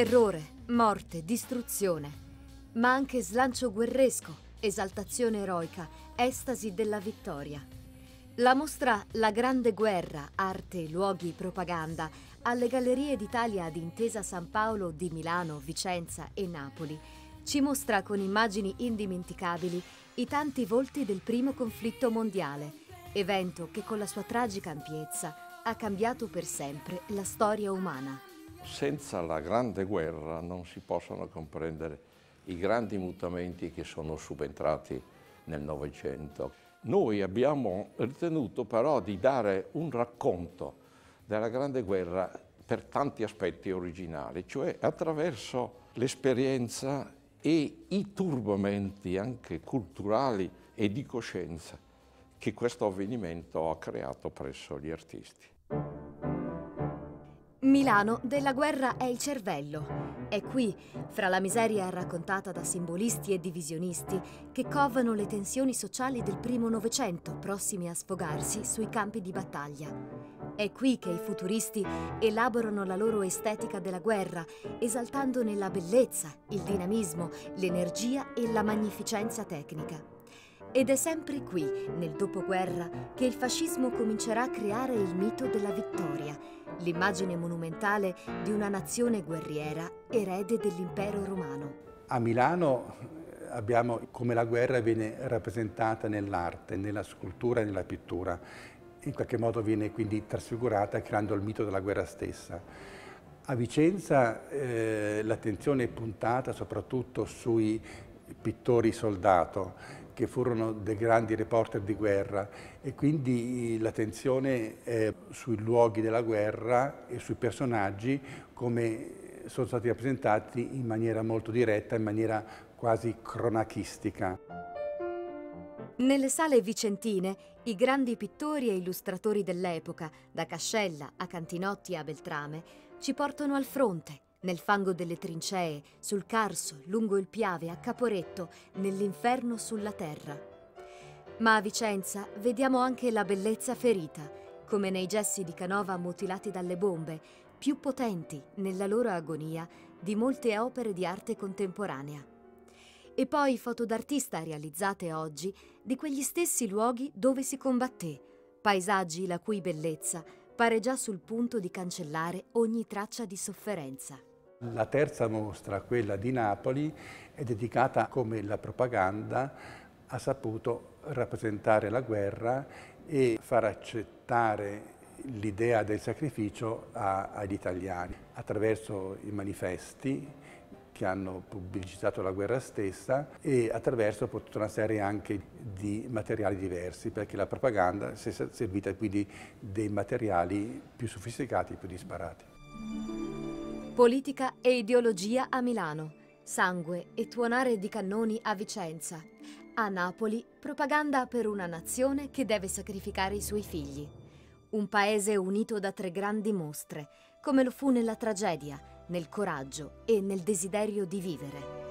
Terrore, morte, distruzione, ma anche slancio guerresco, esaltazione eroica, estasi della vittoria. La mostra La Grande Guerra, Arte, Luoghi, Propaganda, alle Gallerie d'Italia di Intesa Sanpaolo di Milano, Vicenza e Napoli, ci mostra con immagini indimenticabili i tanti volti del primo conflitto mondiale, evento che con la sua tragica ampiezza ha cambiato per sempre la storia umana. Senza la Grande Guerra non si possono comprendere i grandi mutamenti che sono subentrati nel Novecento. Noi abbiamo ritenuto però di dare un racconto della Grande Guerra per tanti aspetti originali, cioè attraverso l'esperienza e i turbamenti anche culturali e di coscienza che questo avvenimento ha creato presso gli artisti. Milano della guerra è il cervello. È qui, fra la miseria raccontata da simbolisti e divisionisti, che covano le tensioni sociali del primo Novecento, prossime a sfogarsi sui campi di battaglia. È qui che i futuristi elaborano la loro estetica della guerra, esaltandone la bellezza, il dinamismo, l'energia e la magnificenza tecnica. Ed è sempre qui, nel dopoguerra, che il fascismo comincerà a creare il mito della vittoria, l'immagine monumentale di una nazione guerriera, erede dell'impero romano. A Milano abbiamo come la guerra viene rappresentata nell'arte, nella scultura e nella pittura. In qualche modo viene quindi trasfigurata creando il mito della guerra stessa. A Vicenza l'attenzione è puntata soprattutto sui pittori soldato, che furono dei grandi reporter di guerra, e quindi l'attenzione è sui luoghi della guerra e sui personaggi come sono stati rappresentati in maniera molto diretta, in maniera quasi cronachistica. Nelle sale vicentine i grandi pittori e illustratori dell'epoca, da Cascella a Cantinotti a Beltrame, ci portano al fronte, nel fango delle trincee, sul Carso, lungo il Piave, a Caporetto, nell'inferno sulla terra. Ma a Vicenza vediamo anche la bellezza ferita, come nei gessi di Canova mutilati dalle bombe, più potenti, nella loro agonia, di molte opere di arte contemporanea. E poi foto d'artista realizzate oggi di quegli stessi luoghi dove si combatté, paesaggi la cui bellezza pare già sul punto di cancellare ogni traccia di sofferenza. La terza mostra, quella di Napoli, è dedicata, come la propaganda ha saputo rappresentare la guerra e far accettare l'idea del sacrificio agli italiani attraverso i manifesti che hanno pubblicizzato la guerra stessa e attraverso tutta una serie anche di materiali diversi, perché la propaganda si è servita quindi dei materiali più sofisticati, più disparati. Politica e ideologia a Milano, sangue e tuonare di cannoni a Vicenza. A Napoli, propaganda per una nazione che deve sacrificare i suoi figli. Un paese unito da tre grandi mostre, come lo fu nella tragedia, nel coraggio e nel desiderio di vivere.